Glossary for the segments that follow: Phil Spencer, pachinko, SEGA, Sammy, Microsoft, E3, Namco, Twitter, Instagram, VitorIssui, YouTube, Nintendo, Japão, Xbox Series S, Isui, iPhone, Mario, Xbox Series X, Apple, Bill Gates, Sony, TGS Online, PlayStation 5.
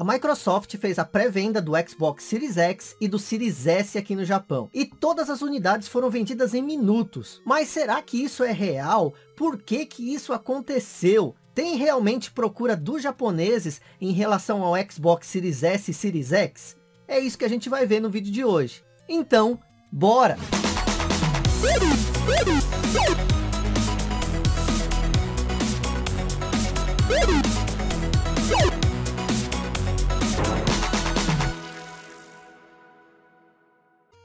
A Microsoft fez a pré-venda do Xbox Series X e do Series S aqui no Japão, e todas as unidades foram vendidas em minutos. Mas será que isso é real? Por que que isso aconteceu? Tem realmente procura dos japoneses em relação ao Xbox Series S e Series X? É isso que a gente vai ver no vídeo de hoje. Então, bora!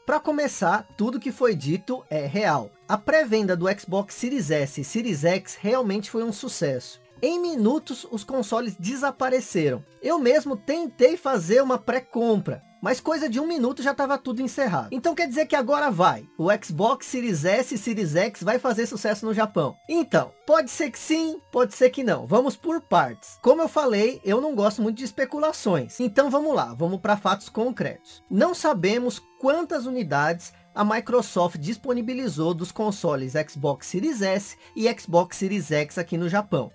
Para começar, tudo que foi dito é real. A pré-venda do Xbox Series S e Series X realmente foi um sucesso. Em minutos, os consoles desapareceram. Eu mesmo tentei fazer uma pré-compra, mas coisa de um minuto já estava tudo encerrado. Então quer dizer que agora vai. O Xbox Series S e Series X vai fazer sucesso no Japão. Então, pode ser que sim, pode ser que não. Vamos por partes. Como eu falei, eu não gosto muito de especulações. Então vamos lá, vamos para fatos concretos. Não sabemos quantas unidades a Microsoft disponibilizou dos consoles Xbox Series S e Xbox Series X aqui no Japão.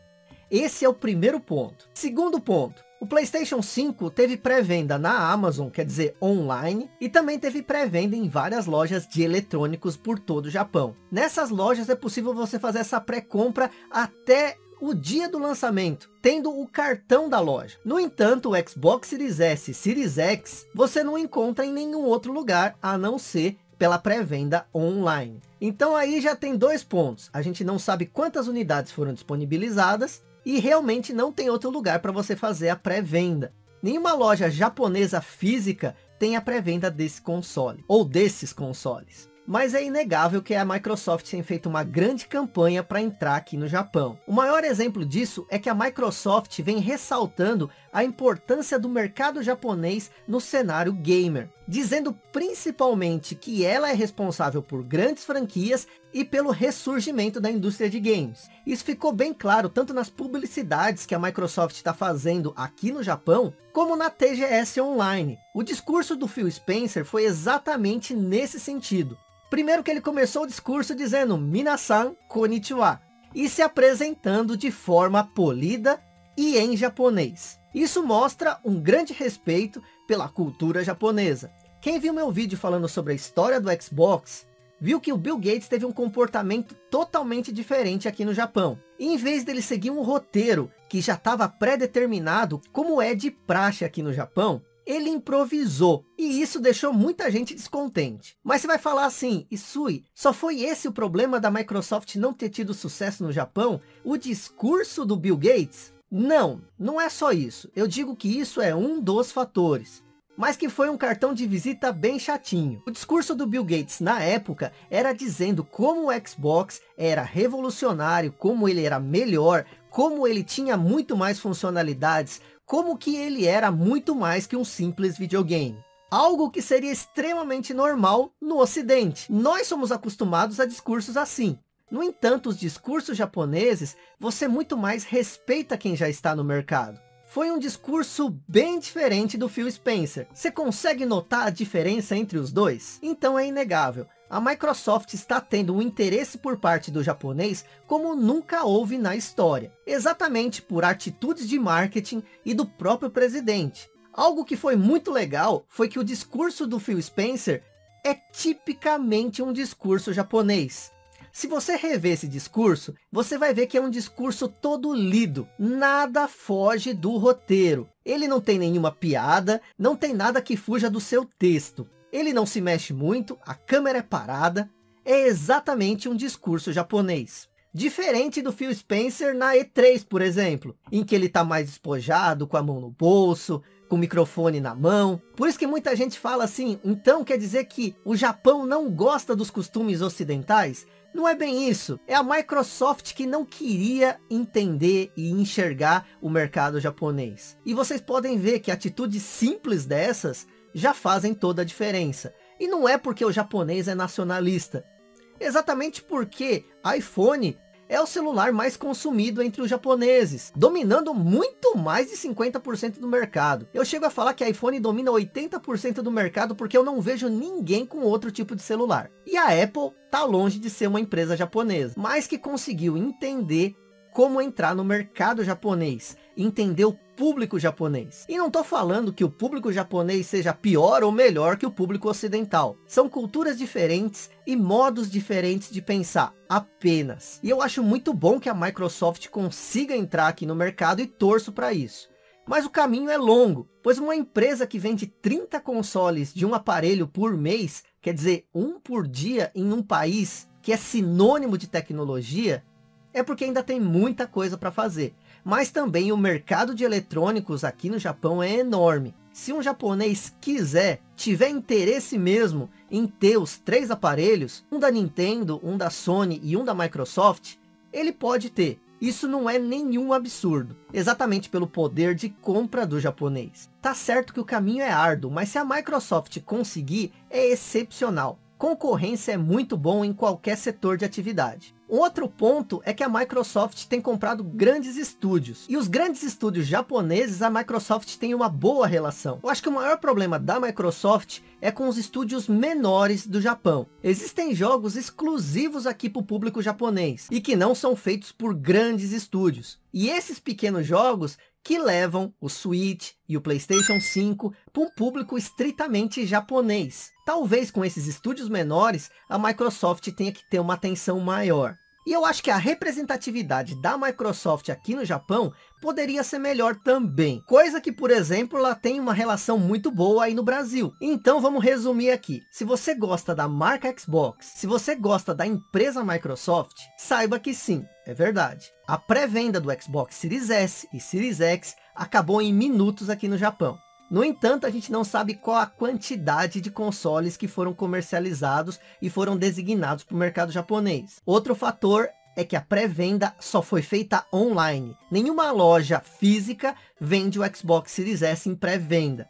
Esse é o primeiro ponto. Segundo ponto. O PlayStation 5 teve pré-venda na Amazon, quer dizer, online, e também teve pré-venda em várias lojas de eletrônicos por todo o Japão. Nessas lojas é possível você fazer essa pré-compra até o dia do lançamento, tendo o cartão da loja. No entanto, o Xbox Series S e Series X, você não encontra em nenhum outro lugar, a não ser pela pré-venda online. Então aí já tem dois pontos. A gente não sabe quantas unidades foram disponibilizadas, e realmente não tem outro lugar para você fazer a pré-venda. Nenhuma loja japonesa física tem a pré-venda desse console, ou desses consoles. Mas é inegável que a Microsoft tem feito uma grande campanha para entrar aqui no Japão. O maior exemplo disso é que a Microsoft vem ressaltando a importância do mercado japonês no cenário gamer, dizendo principalmente que ela é responsável por grandes franquias e pelo ressurgimento da indústria de games. Isso ficou bem claro tanto nas publicidades que a Microsoft está fazendo aqui no Japão, como na TGS Online. O discurso do Phil Spencer foi exatamente nesse sentido. Primeiro que ele começou o discurso dizendo "Minasan, konnichiwa", e se apresentando de forma polida e em japonês. Isso mostra um grande respeito pela cultura japonesa. Quem viu meu vídeo falando sobre a história do Xbox, viu que o Bill Gates teve um comportamento totalmente diferente aqui no Japão. Em vez dele seguir um roteiro que já estava pré-determinado, como é de praxe aqui no Japão, ele improvisou, e isso deixou muita gente descontente. Mas você vai falar assim, Isui, só foi esse o problema da Microsoft não ter tido sucesso no Japão? O discurso do Bill Gates? Não, não é só isso. Eu digo que isso é um dos fatores, mas que foi um cartão de visita bem chatinho. O discurso do Bill Gates na época era dizendo como o Xbox era revolucionário, como ele era melhor, como ele tinha muito mais funcionalidades, como que ele era muito mais que um simples videogame. Algo que seria extremamente normal no Ocidente. Nós somos acostumados a discursos assim. No entanto, os discursos japoneses, você muito mais respeita quem já está no mercado. Foi um discurso bem diferente do Phil Spencer. Você consegue notar a diferença entre os dois? Então é inegável. A Microsoft está tendo um interesse por parte do japonês como nunca houve na história. Exatamente por atitudes de marketing e do próprio presidente. Algo que foi muito legal foi que o discurso do Phil Spencer é tipicamente um discurso japonês. Se você rever esse discurso, você vai ver que é um discurso todo lido. Nada foge do roteiro. Ele não tem nenhuma piada, não tem nada que fuja do seu texto. Ele não se mexe muito, a câmera é parada. É exatamente um discurso japonês. Diferente do Phil Spencer na E3, por exemplo, em que ele está mais despojado, com a mão no bolso, com o microfone na mão. Por isso que muita gente fala assim, então quer dizer que o Japão não gosta dos costumes ocidentais? Não é bem isso, é a Microsoft que não queria entender e enxergar o mercado japonês. E vocês podem ver que atitudes simples dessas já fazem toda a diferença. E não é porque o japonês é nacionalista, exatamente porque iPhone é o celular mais consumido entre os japoneses, dominando muito mais de 50% do mercado. Eu chego a falar que iPhone domina 80% do mercado porque eu não vejo ninguém com outro tipo de celular. E a Apple tá longe de ser uma empresa japonesa, mas que conseguiu entender como entrar no mercado japonês, entender o público japonês. E não tô falando que o público japonês seja pior ou melhor que o público ocidental. São culturas diferentes e modos diferentes de pensar, apenas. E eu acho muito bom que a Microsoft consiga entrar aqui no mercado e torço para isso. Mas o caminho é longo, pois uma empresa que vende 30 consoles de um aparelho por mês, quer dizer, um por dia em um país que é sinônimo de tecnologia, é porque ainda tem muita coisa para fazer. Mas também o mercado de eletrônicos aqui no Japão é enorme. Se um japonês quiser, tiver interesse mesmo em ter os 3 aparelhos, um da Nintendo, um da Sony e um da Microsoft, ele pode ter. Isso não é nenhum absurdo, exatamente pelo poder de compra do japonês. Tá certo que o caminho é árduo, mas se a Microsoft conseguir, é excepcional. Concorrência é muito bom em qualquer setor de atividade. Outro ponto é que a Microsoft tem comprado grandes estúdios. E os grandes estúdios japoneses, a Microsoft tem uma boa relação. Eu acho que o maior problema da Microsoft é com os estúdios menores do Japão. Existem jogos exclusivos aqui para o público japonês. E que não são feitos por grandes estúdios. E esses pequenos jogos que levam o Switch e o PlayStation 5 para um público estritamente japonês. Talvez com esses estúdios menores, a Microsoft tenha que ter uma atenção maior. E eu acho que a representatividade da Microsoft aqui no Japão poderia ser melhor também. Coisa que, por exemplo, ela tem uma relação muito boa aí no Brasil. Então vamos resumir aqui. Se você gosta da marca Xbox, se você gosta da empresa Microsoft, saiba que sim, é verdade. A pré-venda do Xbox Series S e Series X acabou em minutos aqui no Japão. No entanto, a gente não sabe qual a quantidade de consoles que foram comercializados e foram designados para o mercado japonês. Outro fator é que a pré-venda só foi feita online. Nenhuma loja física vende o Xbox Series S em pré-venda,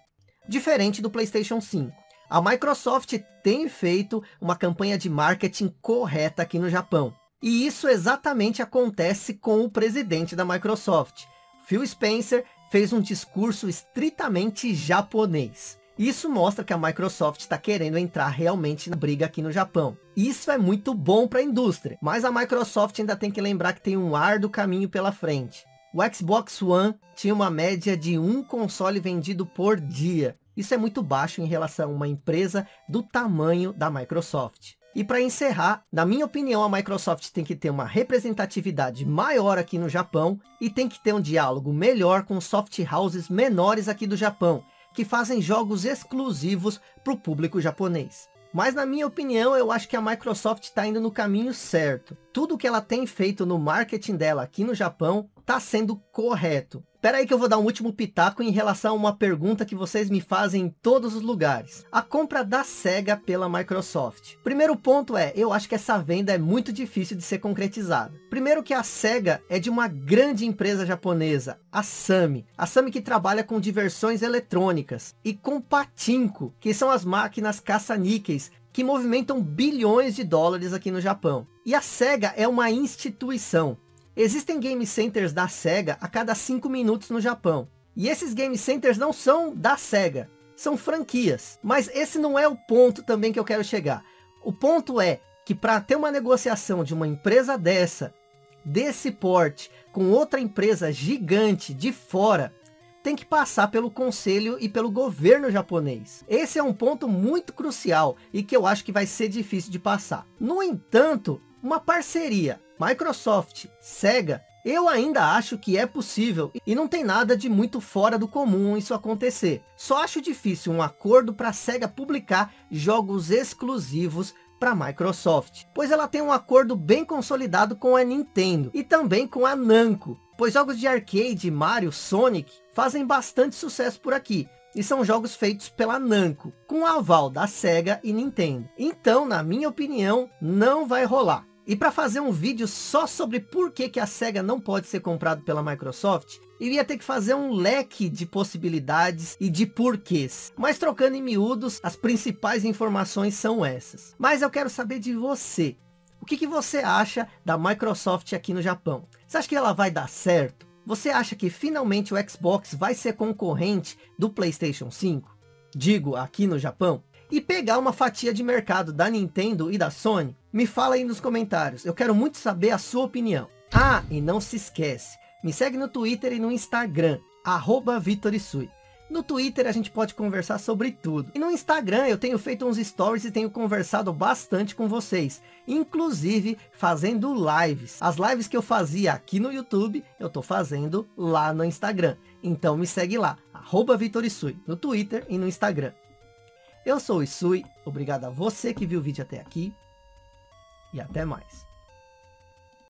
diferente do PlayStation 5. A Microsoft tem feito uma campanha de marketing correta aqui no Japão. E isso exatamente acontece com o presidente da Microsoft, Phil Spencer, fez um discurso estritamente japonês. Isso mostra que a Microsoft está querendo entrar realmente na briga aqui no Japão. Isso é muito bom para a indústria, mas a Microsoft ainda tem que lembrar que tem um árduo caminho pela frente. O Xbox One tinha uma média de 1 console vendido por dia. Isso é muito baixo em relação a uma empresa do tamanho da Microsoft. E para encerrar, na minha opinião, a Microsoft tem que ter uma representatividade maior aqui no Japão e tem que ter um diálogo melhor com soft houses menores aqui do Japão, que fazem jogos exclusivos para o público japonês. Mas na minha opinião, eu acho que a Microsoft está indo no caminho certo. Tudo que ela tem feito no marketing dela aqui no Japão está sendo correto. Espera aí que eu vou dar um último pitaco em relação a uma pergunta que vocês me fazem em todos os lugares. A compra da SEGA pela Microsoft. Primeiro ponto é, eu acho que essa venda é muito difícil de ser concretizada. Primeiro que a SEGA é de uma grande empresa japonesa, a Sammy. A Sammy que trabalha com diversões eletrônicas e com pachinko, que são as máquinas caça-níqueis, que movimentam bilhões de dólares aqui no Japão. E a SEGA é uma instituição. Existem game centers da SEGA a cada 5 minutos no Japão. E esses game centers não são da SEGA, são franquias. Mas esse não é o ponto também que eu quero chegar. O ponto é que para ter uma negociação de uma empresa desse porte, com outra empresa gigante de fora, tem que passar pelo conselho e pelo governo japonês. Esse é um ponto muito crucial e que eu acho que vai ser difícil de passar. No entanto, uma parceria Microsoft, SEGA, eu ainda acho que é possível e não tem nada de muito fora do comum isso acontecer. Só acho difícil um acordo para a SEGA publicar jogos exclusivos para a Microsoft, pois ela tem um acordo bem consolidado com a Nintendo e também com a Namco, pois jogos de arcade, Mario, Sonic fazem bastante sucesso por aqui. E são jogos feitos pela Namco, com o aval da SEGA e Nintendo. Então, na minha opinião, não vai rolar. E para fazer um vídeo só sobre por que a SEGA não pode ser comprada pela Microsoft, iria ter que fazer um leque de possibilidades e de porquês. Mas trocando em miúdos, as principais informações são essas. Mas eu quero saber de você. O que você acha da Microsoft aqui no Japão? Você acha que ela vai dar certo? Você acha que finalmente o Xbox vai ser concorrente do PlayStation 5? Digo, aqui no Japão. E pegar uma fatia de mercado da Nintendo e da Sony? Me fala aí nos comentários, eu quero muito saber a sua opinião. Ah, e não se esquece, me segue no Twitter e no Instagram, @VitorIssui. No Twitter a gente pode conversar sobre tudo. E no Instagram eu tenho feito uns stories e tenho conversado bastante com vocês. Inclusive fazendo lives. As lives que eu fazia aqui no YouTube, eu tô fazendo lá no Instagram. Então me segue lá, @VitorIssui, no Twitter e no Instagram. Eu sou o Issui, obrigado a você que viu o vídeo até aqui. E até mais.